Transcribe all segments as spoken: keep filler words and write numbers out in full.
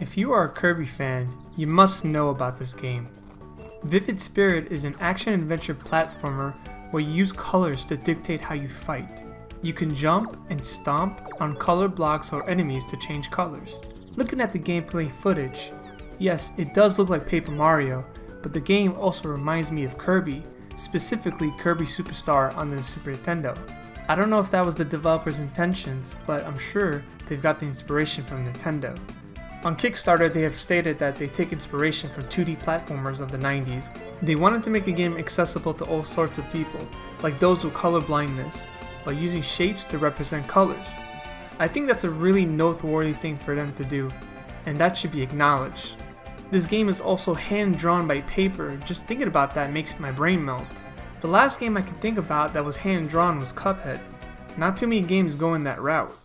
If you are a Kirby fan, you must know about this game. Vivid Spirit is an action-adventure platformer where you use colors to dictate how you fight. You can jump and stomp on color blocks or enemies to change colors. Looking at the gameplay footage, yes, it does look like Paper Mario, but the game also reminds me of Kirby, specifically Kirby Super Star on the Super Nintendo. I don't know if that was the developer's intentions, but I'm sure they've got the inspiration from Nintendo. On Kickstarter, they have stated that they take inspiration from two D platformers of the nineties. They wanted to make a game accessible to all sorts of people, like those with color blindness, by using shapes to represent colors. I think that's a really noteworthy thing for them to do, and that should be acknowledged. This game is also hand-drawn by paper. Just thinking about that makes my brain melt. The last game I could think about that was hand-drawn was Cuphead. Not too many games go in that route.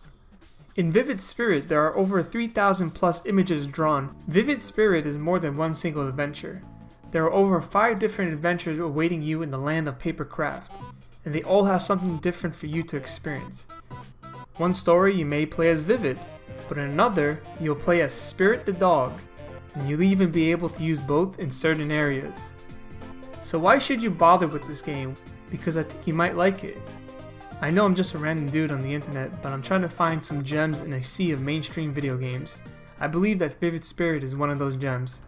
In Vivid Spirit, there are over three thousand plus images drawn. Vivid Spirit is more than one single adventure. There are over five different adventures awaiting you in the land of paper craft, and they all have something different for you to experience. One story you may play as Vivid, but in another, you'll play as Spirit the dog, and you'll even be able to use both in certain areas. So why should you bother with this game? Because I think you might like it. I know I'm just a random dude on the internet, but I'm trying to find some gems in a sea of mainstream video games. I believe that Vivid Spirit is one of those gems.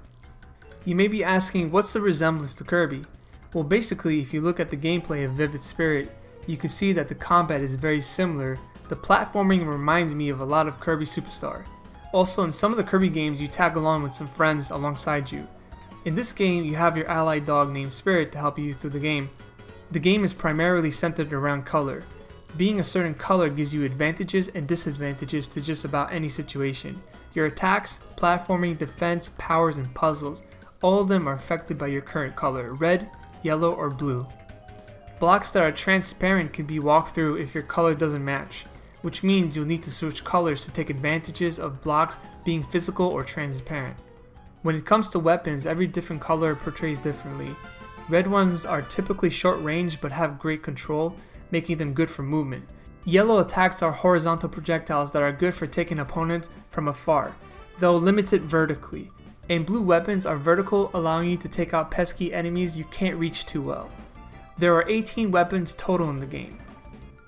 You may be asking, what's the resemblance to Kirby? Well, basically, if you look at the gameplay of Vivid Spirit, you can see that the combat is very similar. The platforming reminds me of a lot of Kirby Super Star. Also, in some of the Kirby games, you tag along with some friends alongside you. In this game, you have your allied dog named Spirit to help you through the game. The game is primarily centered around color. Being a certain color gives you advantages and disadvantages to just about any situation. Your attacks, platforming, defense, powers, and puzzles, all of them are affected by your current color, red, yellow, or blue. Blocks that are transparent can be walked through if your color doesn't match, which means you'll need to switch colors to take advantages of blocks being physical or transparent. When it comes to weapons, every different color portrays differently. Red ones are typically short range but have great control, making them good for movement. Yellow attacks are horizontal projectiles that are good for taking opponents from afar, though limited vertically. And blue weapons are vertical, allowing you to take out pesky enemies you can't reach too well. There are eighteen weapons total in the game.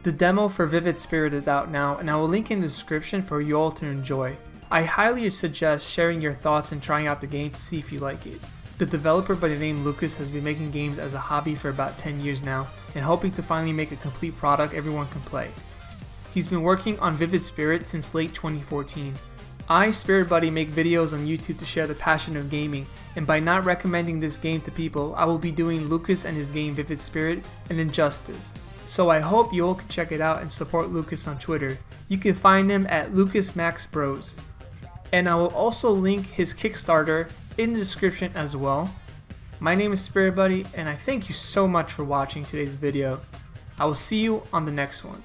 The demo for Vivid Spirit is out now, and I will link in the description for you all to enjoy. I highly suggest sharing your thoughts and trying out the game to see if you like it. The developer by the name Lucas has been making games as a hobby for about ten years now, and hoping to finally make a complete product everyone can play. He's been working on Vivid Spirit since late twenty fourteen. I, Spirit Buddy, make videos on YouTube to share the passion of gaming, and by not recommending this game to people, I will be doing Lucas and his game Vivid Spirit an injustice. So I hope you all can check it out and support Lucas on Twitter. You can find him at LucasMaxBros. And I will also link his Kickstarter in the description as well. My name is Spirit Buddy, and I thank you so much for watching today's video. I will see you on the next one.